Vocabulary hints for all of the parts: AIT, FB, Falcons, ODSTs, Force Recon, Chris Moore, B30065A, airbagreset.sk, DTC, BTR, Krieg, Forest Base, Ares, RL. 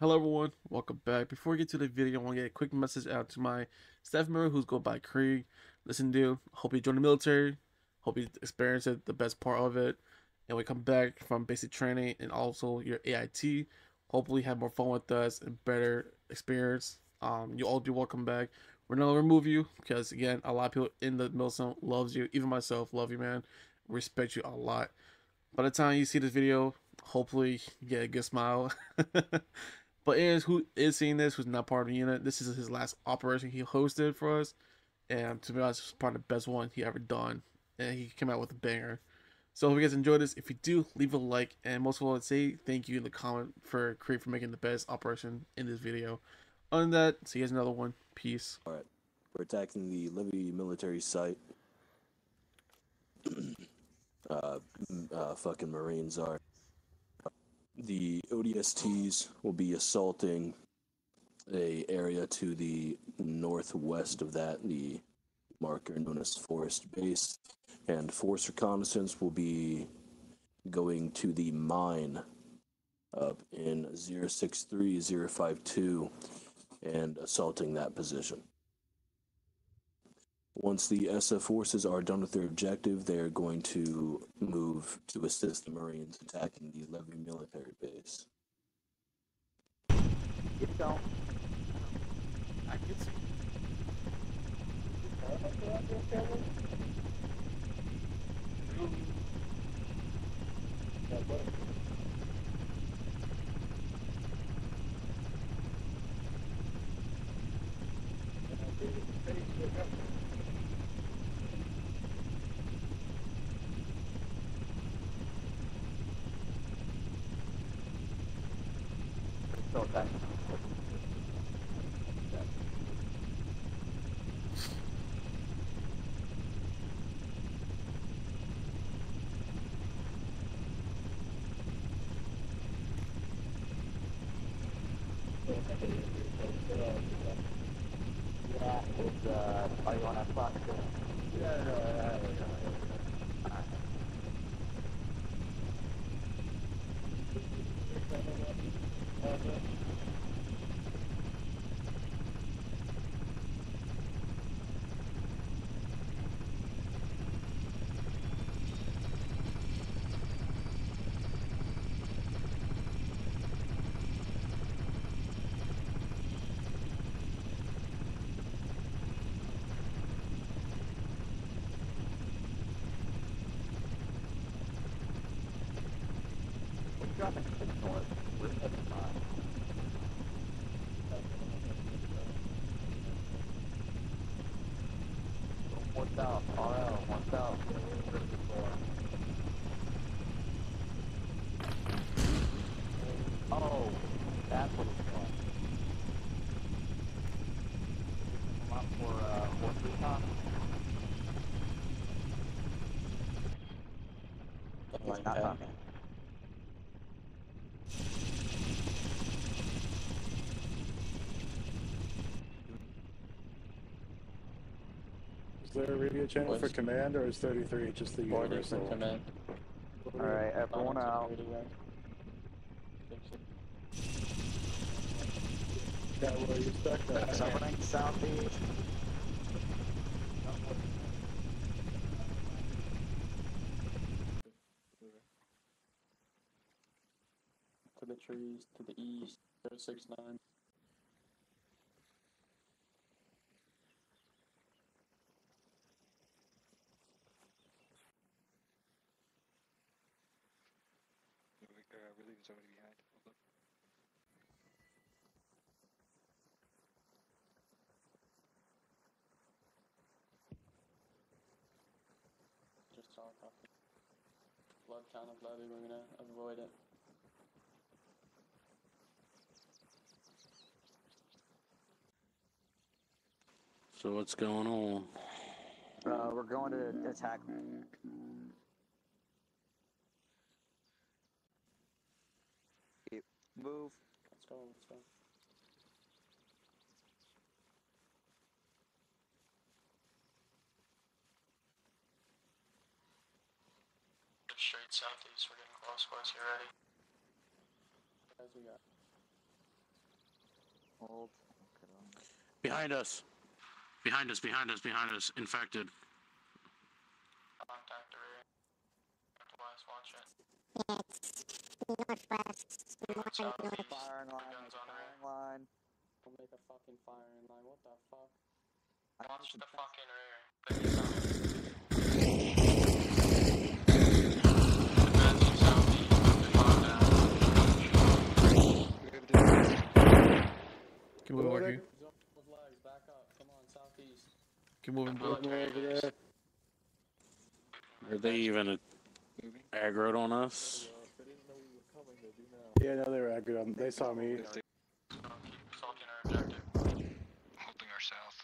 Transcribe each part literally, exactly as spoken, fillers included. Hello everyone, welcome back. Before we get to the video, I want to get a quick message out to my staff member who's going by Krieg. Listen, dude, hope you join the military, hope you experience it, the best part of it, and we come back from basic training and also your A I T. Hopefully have more fun with us and better experience. Um, you all do welcome back. We're not going to remove you because, again, a lot of people in the military loves you. Even myself, love you, man. Respect you a lot. By the time you see this video, hopefully you get a good smile. But Ares, who is seeing this, who's not part of the unit, this is his last operation he hosted for us. And to be honest, it's probably the best one he ever done. And he came out with a banger. So hope you guys enjoyed this. If you do, leave a like. And most of all, I'd say thank you in the comment for Krieg for making the best operation in this video. Other than that, see you guys in another one. Peace. Alright, we're attacking the Libby military site. uh, uh, fucking Marines are. The O D S Ts will be assaulting a area to the northwest of that, the marker known as Forest Base, and Force Reconnaissance will be going to the mine up in zero six three zero five two and assaulting that position. Once the S F forces are done with their objective, they are going to move to assist the Marines attacking the Levy military base. Get down. I can see. Okay. Yeah, it's uh, probably on that box. Yeah, yeah, yeah, yeah. Dropping to the north with a spot. One south, R L, one south, oh, that's what it's called. Come up for uh, Force Recon. He's not talking. Is there a radio channel Voice. For command, or is thirty-three just the universal? Command. Alright, everyone out. Yeah, well, you stuck that. Someone southeast. To the trees, to the east, zero six nine. Somebody behind. Just saw a copy. Blood kind of levy, we're gonna avoid it. So what's going on? Uh, we're going to attack. Move. Let's go, let's go. Straight southeast, we're getting close, boys, you ready? As we got. Hold. Okay. Behind us. Behind us, behind us, behind us. Infected. Contact northwest, watch it. Yeah, it's northwest. North, north, north. Firing line, guns on firing line. Don't make a fucking firing line, what the fuck? Watch the fucking rear. Keep moving, R Q. Back up. Come on, southeast. Keep moving, blue. Are they even aggroed on us? Yeah, no, they were aggroed on. They saw me. Keep stalking our objective. Holding our south.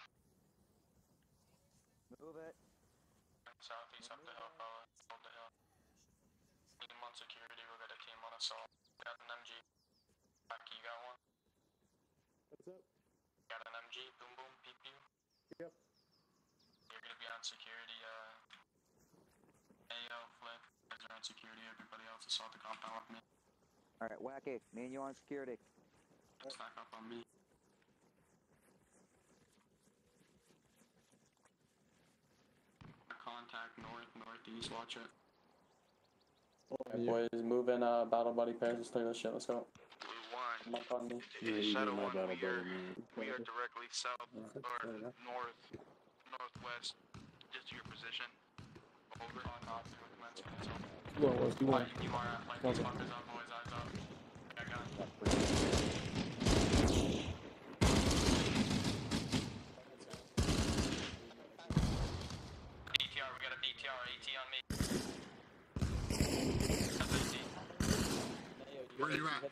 Move it. Southeast up the hill, fella. Up the hill. Team on security. We'll get a team on assault. Got an M G. Rocky, you got one. What's up? Got an M G, boom boom, pew pew. Yep. You're gonna be on security, uh... A O, flip. Guys are on security, everybody else assault the compound with me. Alright, Wacky, me and you on security. Stack up on me. Contact north, northeast, watch it. Alright, boys, move in, uh, battle buddy pairs, let's take this shit, let's go. Yeah, Shadow one, we are, we are directly south, or north, northwest, just to your position. Over on off, you are at my boys, eyes up. I got B T R, we got a B T R, AT on me. Where are you at?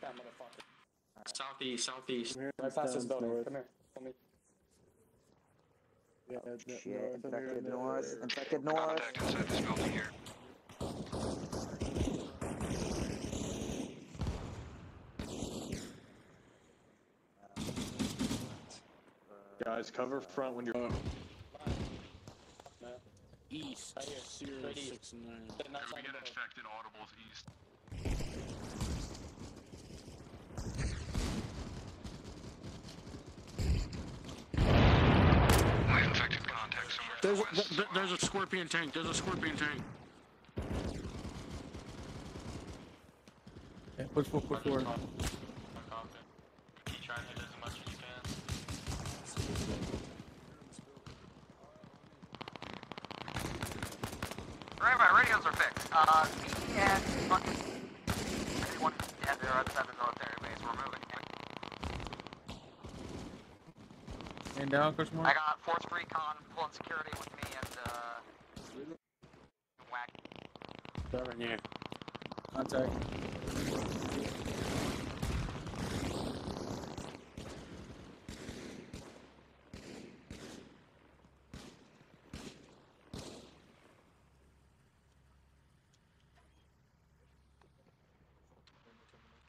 Southeast, southeast. Right past this building. Come here. Come here. Yeah, oh, shit. North, infected north. Infected north. Contact inside this building here. Guys, cover front when you're. Oh. East. Right here. Zero, six, nine. If we get infected, audibles east. There's a, th there's a scorpion tank. There's a scorpion tank. Yeah, push forward, push forward. Keep trying to hit as much as you can. Right, my radios are fixed. Uh, yeah, fucking. Everyone, yeah, they're outside the military base. We're moving. And down, Chris Moore. I got Force Recon. Pulling security with me and, uh, whack. Start right here. Contact.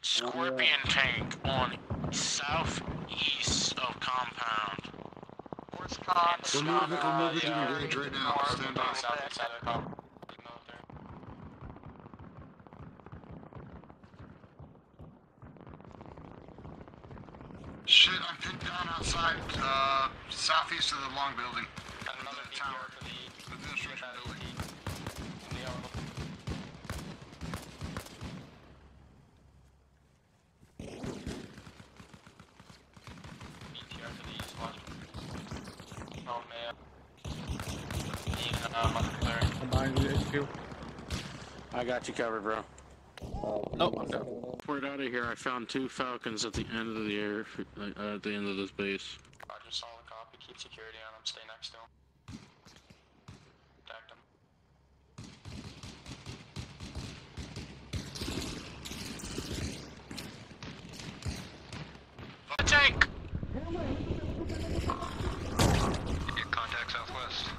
Scorpion tank on southeast of compound. Uh, we're moving, we're uh, moving yeah, to the range right now. Stand by. Shit, I'm pinned down outside, uh, southeast of the long building. Another the tower. For the, the administration building. I got you covered, bro. Oh, oh I'm down. Before it out of here, I found two Falcons at the end of the air, uh, at the end of this base. Roger, solid copy. Keep security on them. Stay next to them. Protect them. Tank! Contact southwest.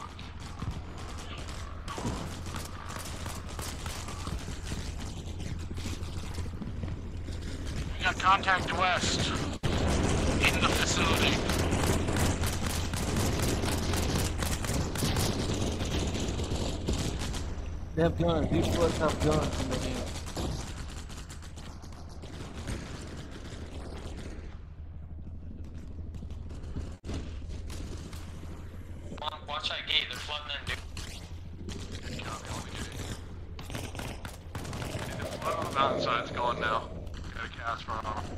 Got contact west in the facility. They have guns. These boys have guns in their hands. outside gate, they're flooding in, dude. Copy, I'll be doing it. The flood on the mountainside's gone now. Got a cast run on them.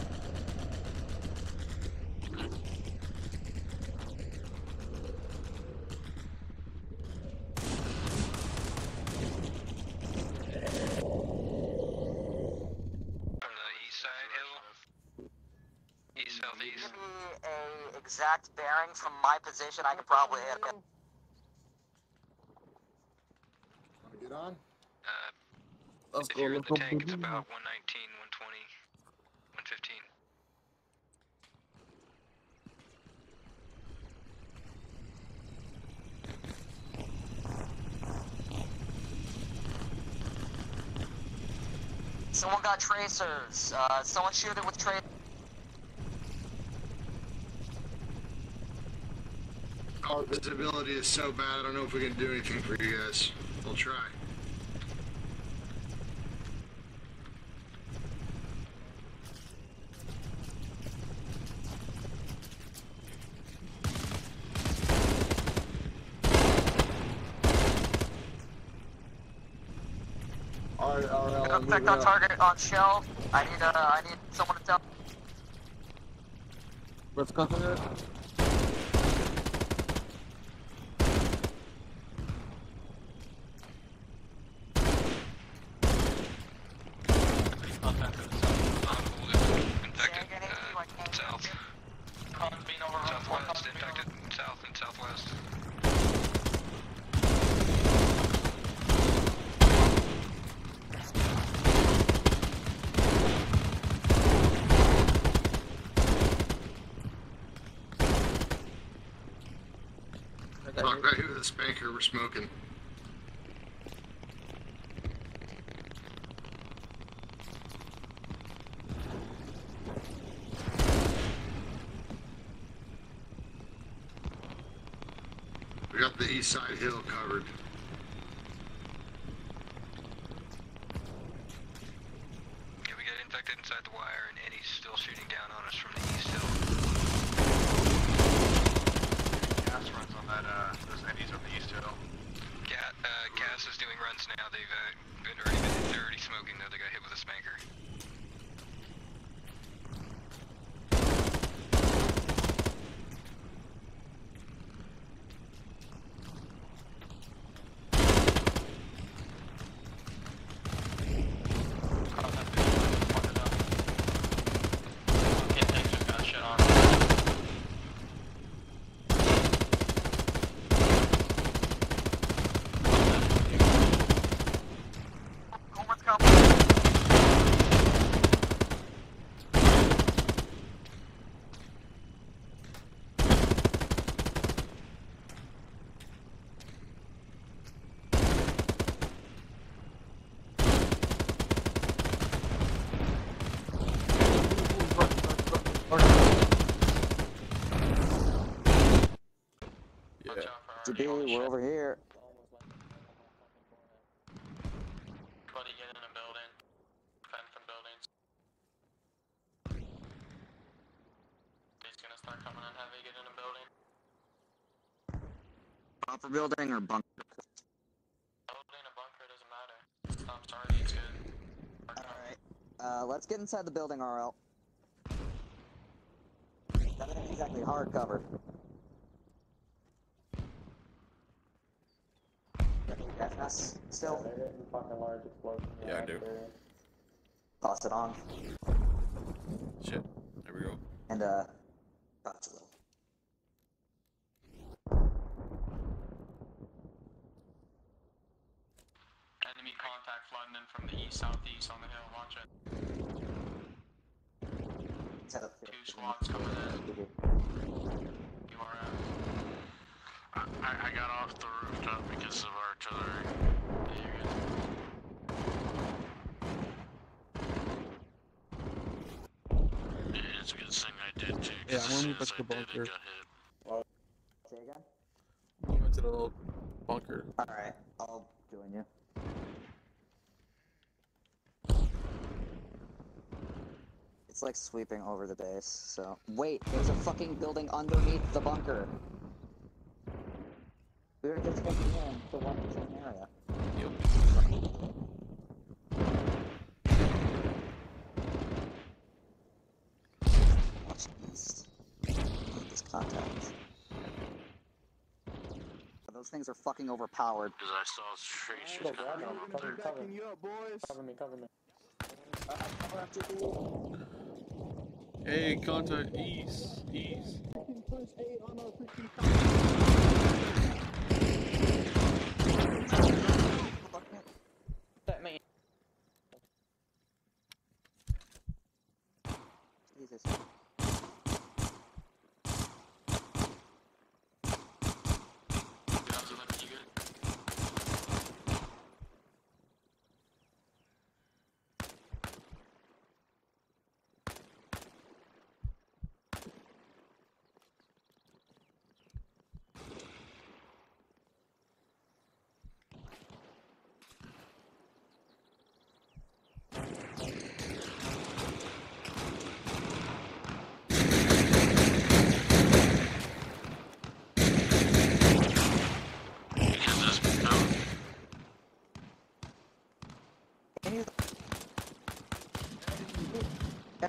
Exact bearing from my position, I could probably hit him. Want to get on? Uh, Let's if you're in the tank, it's about one nineteen, one twenty, one fifteen. Someone got tracers. Uh, someone shoot it with tracers. Our visibility is so bad, I don't know if we can do anything for you guys. We'll try. Alright, alright, alright. Effect on target on shell. I need, uh, I need someone to tell. Let's go through it. Spanker, we're smoking. We got the east side hill covered. Yeah, we got infected inside the wire, and Eddie's still shooting down on us from the east hill. Gas runs on that, uh, Eddie's on the east hill. Yeah, uh, Cass is doing runs now. They've uh, been already been, they're already smoking though. They got hit with a spanker. Dude, we're over here. Buddy, get in a building. Defend from buildings. He's gonna start coming in heavy. Get in a building. Upper building or bunker? Building or bunker, it doesn't matter. I'm sorry, it's good. Alright. Uh, let's get inside the building, R L. That isn't exactly hard cover. Yes, still. Yeah, they're fucking large explosion. Yeah, I do. Toss it on. Shit. There we go. And, uh, toss a little. Enemy contact flooding in from the east, southeast on the hill. Watch it. Set up here. Two squads coming in. You are out. I, I got off the rooftop because of artillery. Yeah, it's a good thing I did too. Yeah, I'm gonna put the bunker. Well, say again? You went to the little bunker. Alright, I'll join you. It's like sweeping over the base, so. Wait, there's a fucking building underneath the bunker. We were just looking in the one percent area. Yep. Watch east. Make this contact. Those things are fucking overpowered. Because I saw straight shit. Cover me, cover me. Cover me, cover me. Hey, contact east, east. That man. Jesus.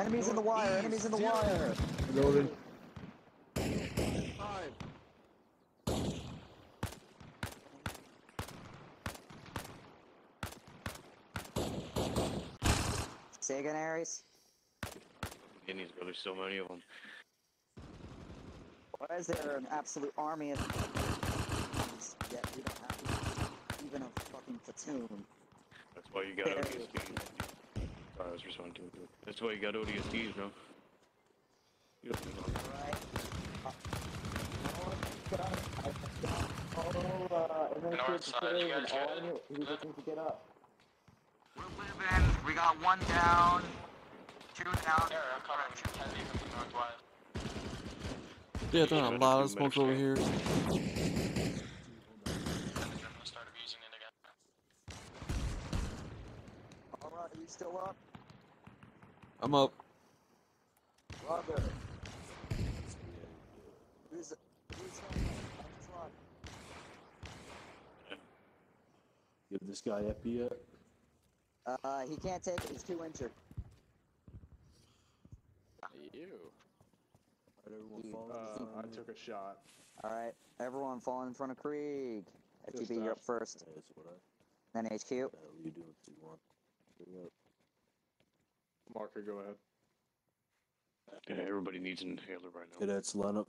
Enemies in the wire, enemies in the wire! Loaded. Five. Say again, Ares. Again, he's really so many of them. Why is there an absolute army of enemies, yet we don't have even a fucking platoon? That's why you got O D S Ts. I was responding to it. That's why you got O D S Ts, bro. You don't need them. Alright. North side, you guys got it? Who's looking to get up? We're living. We got one down. Two down. Yeah, I'm covering two heavy from the northwest. Yeah, there's a lot of smoke over here. Alright, are you still up? I'm up. Roger. Who's who's on give this guy F B up? Uh, he can't take it. He's too injured. Ew. All right, everyone fall uh, I took a shot. All right, everyone falling in front of Krieg. F B, you're up first. Yeah, that's what I... Then H Q. Yeah, you do what you want. Yep. Marker, go ahead. Yeah, everybody needs an inhaler right now. Cadets, line up.